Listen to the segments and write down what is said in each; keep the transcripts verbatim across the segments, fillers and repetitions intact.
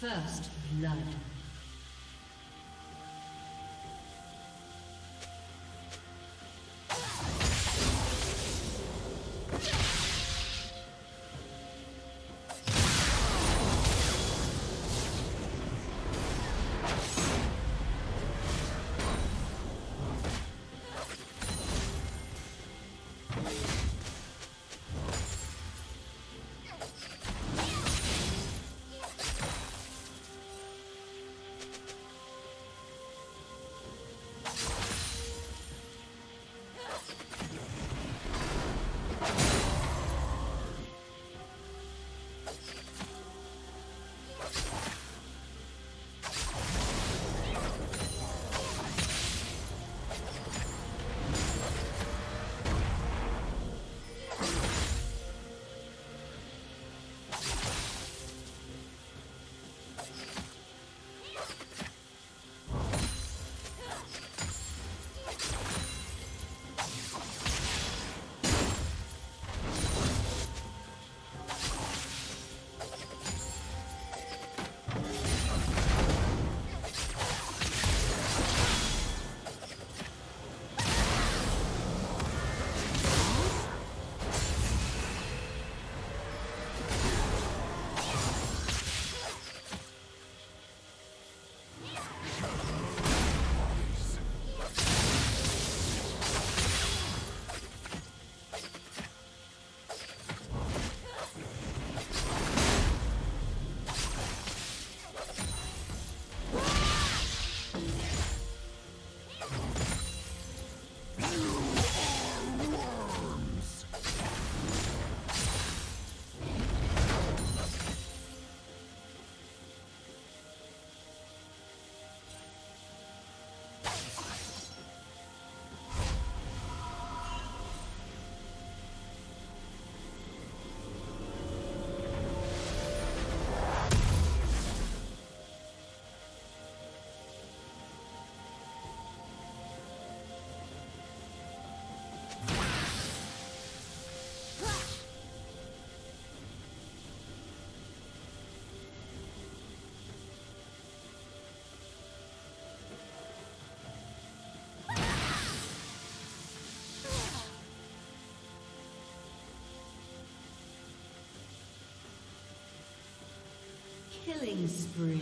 First blood. Killing spree.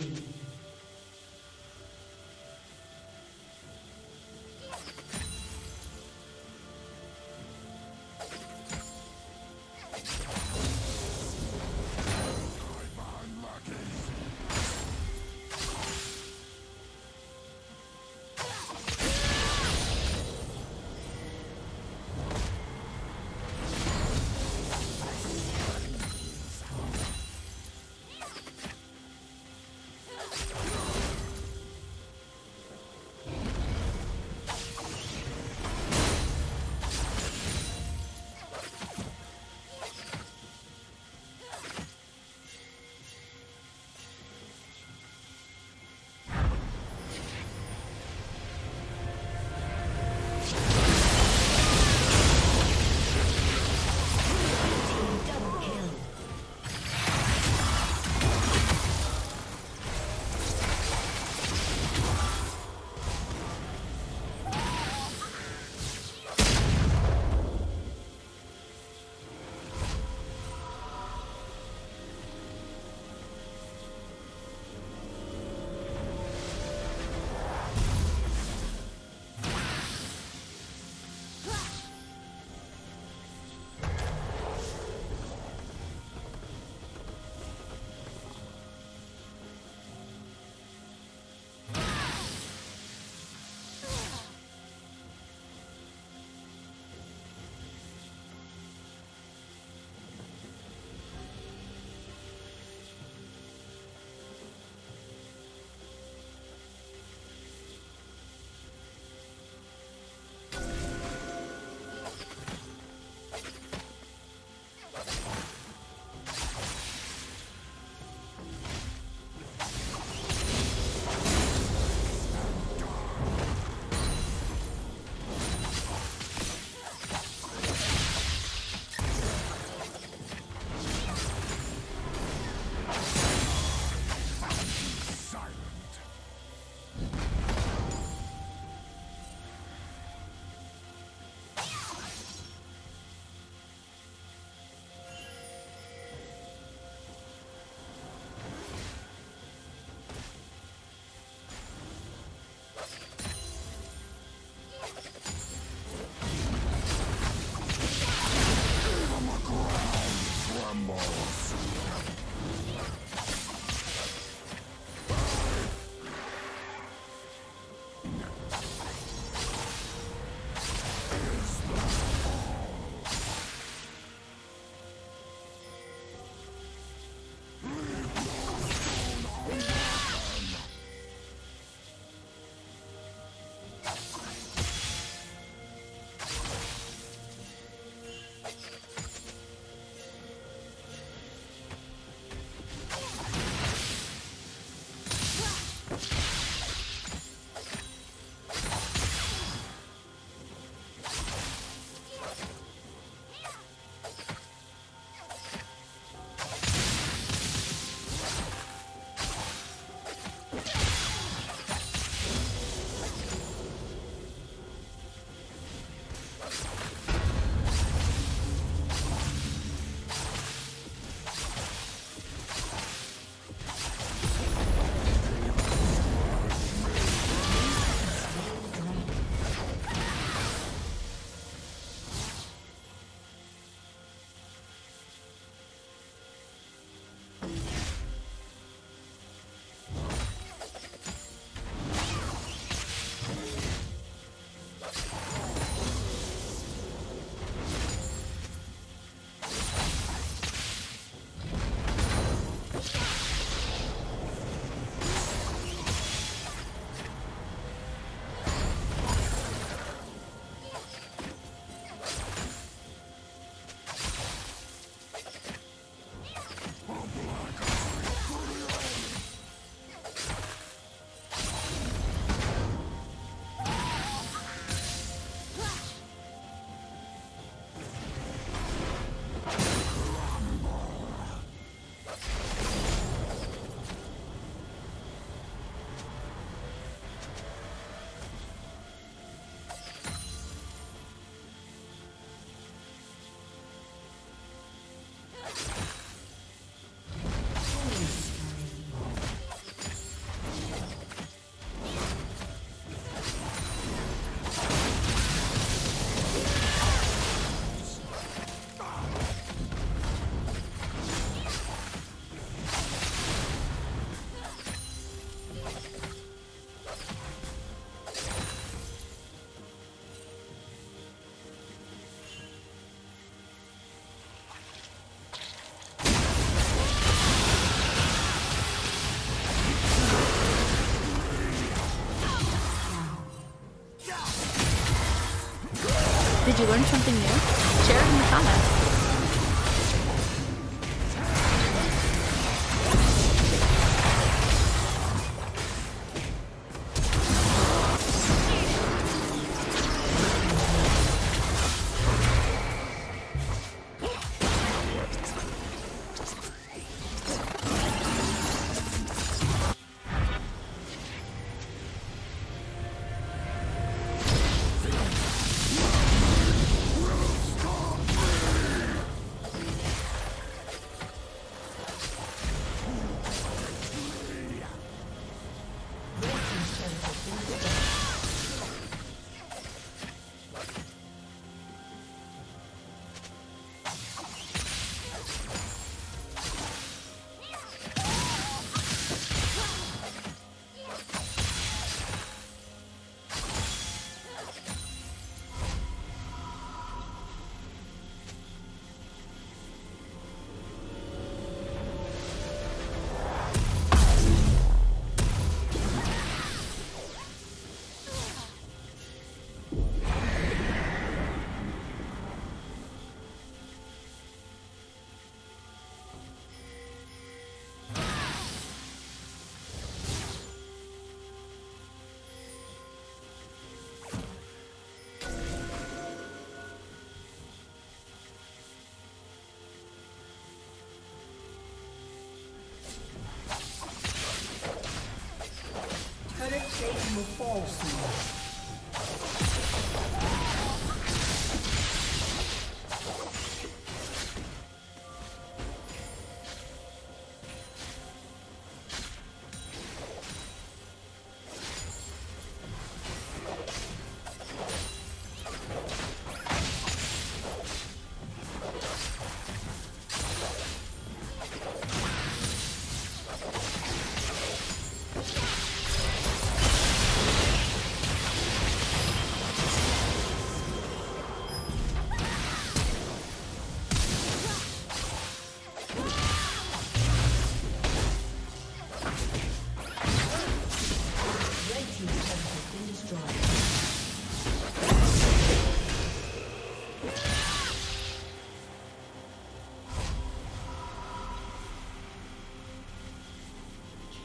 Did you learn something new? Share it in the comments. The false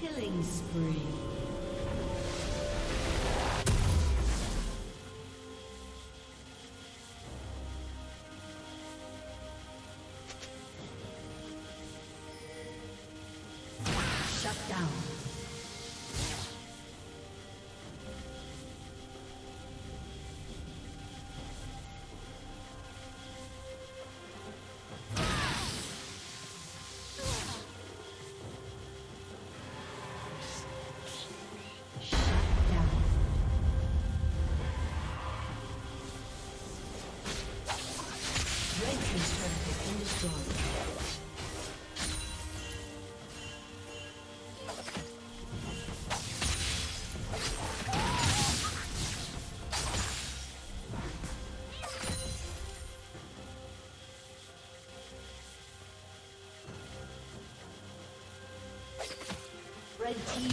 killing spree. Shut down. Red team.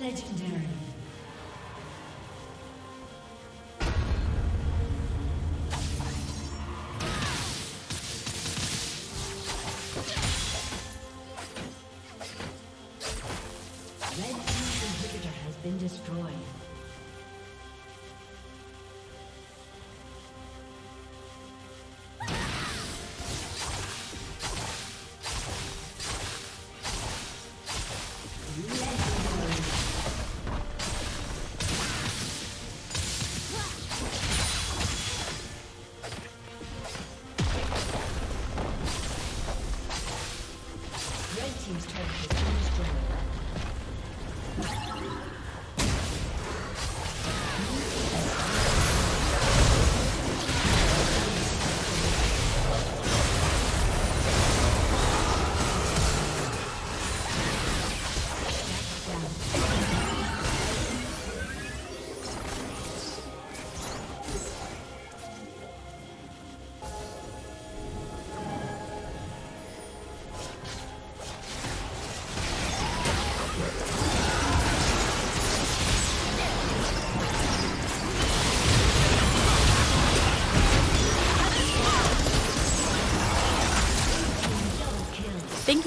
Legendary. Red team's inhibitor has been destroyed. Thank